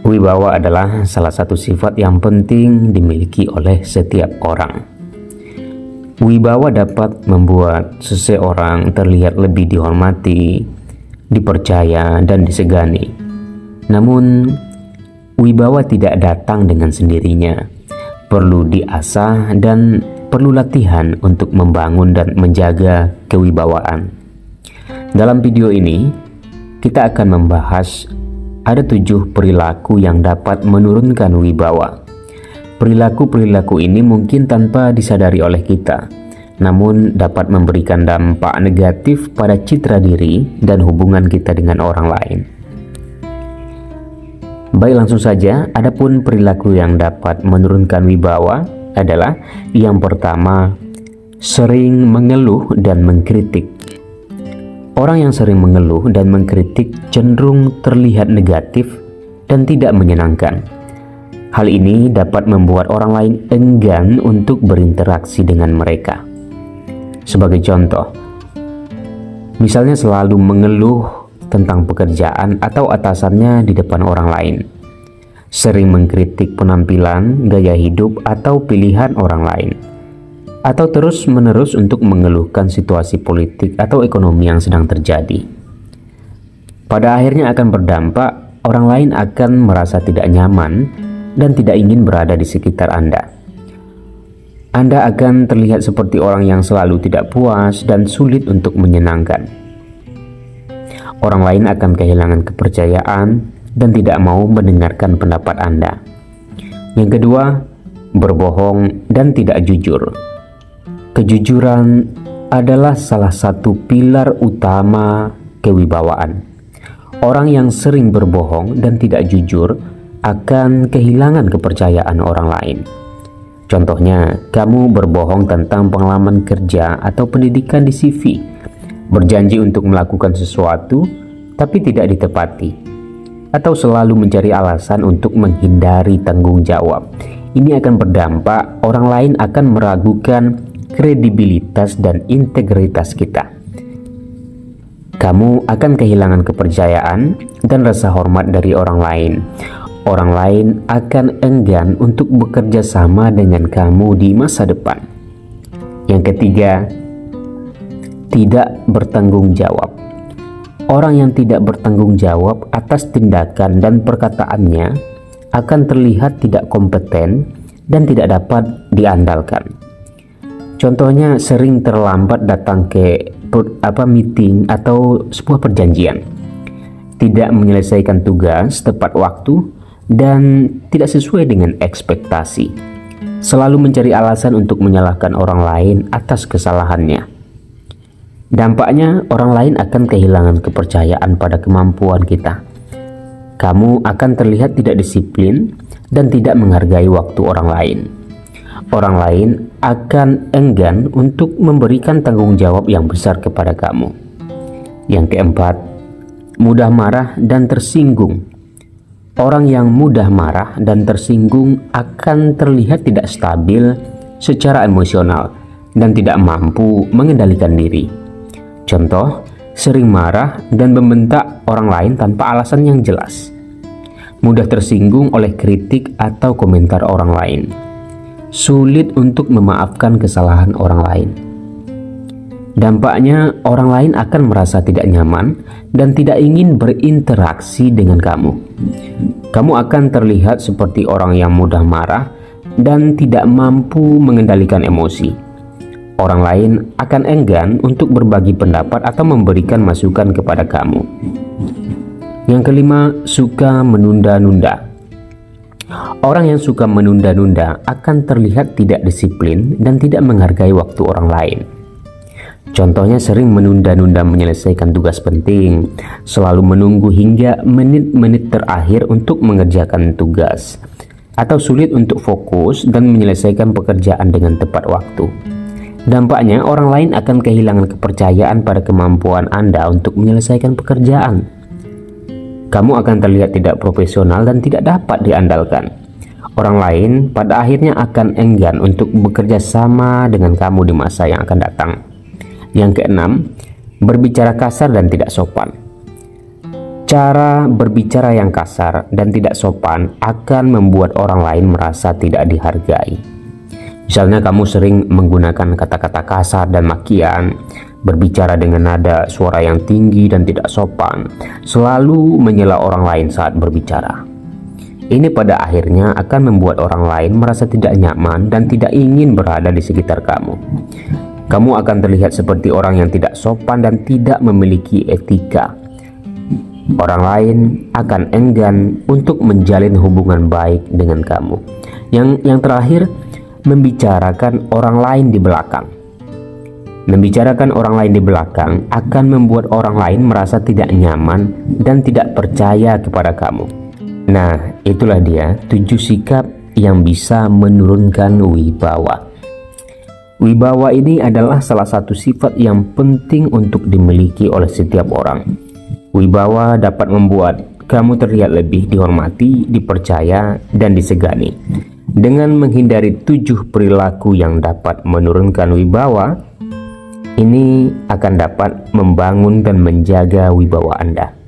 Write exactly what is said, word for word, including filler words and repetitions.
Wibawa adalah salah satu sifat yang penting dimiliki oleh setiap orang. Wibawa dapat membuat seseorang terlihat lebih dihormati, dipercaya, dan disegani. Namun, wibawa tidak datang dengan sendirinya. Perlu diasah dan perlu latihan untuk membangun dan menjaga kewibawaan. Dalam video ini, kita akan membahas ada tujuh perilaku yang dapat menurunkan wibawa. Perilaku-perilaku ini mungkin tanpa disadari oleh kita, namun dapat memberikan dampak negatif pada citra diri dan hubungan kita dengan orang lain. Baik, langsung saja. Adapun perilaku yang dapat menurunkan wibawa adalah yang pertama, sering mengeluh dan mengkritik. Orang yang sering mengeluh dan mengkritik cenderung terlihat negatif dan tidak menyenangkan. Hal ini dapat membuat orang lain enggan untuk berinteraksi dengan mereka. Sebagai contoh, misalnya selalu mengeluh tentang pekerjaan atau atasannya di depan orang lain, sering mengkritik penampilan, gaya hidup, atau pilihan orang lain, atau terus-menerus untuk mengeluhkan situasi politik atau ekonomi yang sedang terjadi. Pada akhirnya akan berdampak, orang lain akan merasa tidak nyaman dan tidak ingin berada di sekitar Anda. Anda akan terlihat seperti orang yang selalu tidak puas dan sulit untuk menyenangkan. Orang lain akan kehilangan kepercayaan dan tidak mau mendengarkan pendapat Anda. Yang kedua, berbohong dan tidak jujur. Kejujuran adalah salah satu pilar utama kewibawaan. Orang yang sering berbohong dan tidak jujur akan kehilangan kepercayaan orang lain. Contohnya, kamu berbohong tentang pengalaman kerja atau pendidikan di C V. Berjanji untuk melakukan sesuatu tapi tidak ditepati, atau selalu mencari alasan untuk menghindari tanggung jawab. Ini akan berdampak, orang lain akan meragukan kredibilitas dan integritas kita. Kamu akan kehilangan kepercayaan dan rasa hormat dari orang lain. Orang lain akan enggan untuk bekerja sama dengan kamu di masa depan. Yang ketiga, tidak bertanggung jawab. Orang yang tidak bertanggung jawab atas tindakan dan perkataannya akan terlihat tidak kompeten dan tidak dapat diandalkan. Contohnya, sering terlambat datang ke apa meeting atau sebuah perjanjian, tidak menyelesaikan tugas tepat waktu dan tidak sesuai dengan ekspektasi, selalu mencari alasan untuk menyalahkan orang lain atas kesalahannya. Dampaknya, orang lain akan kehilangan kepercayaan pada kemampuan kita. Kamu akan terlihat tidak disiplin dan tidak menghargai waktu orang lain. Orang lain akan enggan untuk memberikan tanggung jawab yang besar kepada kamu. Yang keempat, mudah marah dan tersinggung. Orang yang mudah marah dan tersinggung akan terlihat tidak stabil secara emosional dan tidak mampu mengendalikan diri. Contoh, sering marah dan membentak orang lain tanpa alasan yang jelas. Mudah tersinggung oleh kritik atau komentar orang lain. Sulit untuk memaafkan kesalahan orang lain. Dampaknya, orang lain akan merasa tidak nyaman dan tidak ingin berinteraksi dengan kamu. Kamu akan terlihat seperti orang yang mudah marah dan tidak mampu mengendalikan emosi. Orang lain akan enggan untuk berbagi pendapat atau memberikan masukan kepada kamu. Yang kelima, suka menunda-nunda. Orang yang suka menunda-nunda akan terlihat tidak disiplin dan tidak menghargai waktu orang lain. Contohnya, sering menunda-nunda menyelesaikan tugas penting, selalu menunggu hingga menit-menit terakhir untuk mengerjakan tugas, atau sulit untuk fokus dan menyelesaikan pekerjaan dengan tepat waktu. Dampaknya, orang lain akan kehilangan kepercayaan pada kemampuan Anda untuk menyelesaikan pekerjaan. Kamu akan terlihat tidak profesional dan tidak dapat diandalkan. Orang lain pada akhirnya akan enggan untuk bekerja sama dengan kamu di masa yang akan datang. Yang keenam, berbicara kasar dan tidak sopan. Cara berbicara yang kasar dan tidak sopan akan membuat orang lain merasa tidak dihargai. Misalnya kamu sering menggunakan kata-kata kasar dan makian, berbicara dengan nada suara yang tinggi dan tidak sopan, selalu menyela orang lain saat berbicara. Ini pada akhirnya akan membuat orang lain merasa tidak nyaman dan tidak ingin berada di sekitar kamu. Kamu akan terlihat seperti orang yang tidak sopan dan tidak memiliki etika. Orang lain akan enggan untuk menjalin hubungan baik dengan kamu. Yang yang terakhir, membicarakan orang lain di belakang. Membicarakan orang lain di belakang akan membuat orang lain merasa tidak nyaman dan tidak percaya kepada kamu. Nah, itulah dia tujuh sikap yang bisa menurunkan wibawa. Wibawa ini adalah salah satu sifat yang penting untuk dimiliki oleh setiap orang. Wibawa dapat membuat kamu terlihat lebih dihormati, dipercaya, dan disegani. Dengan menghindari tujuh perilaku yang dapat menurunkan wibawa, ini akan dapat membangun dan menjaga wibawa Anda.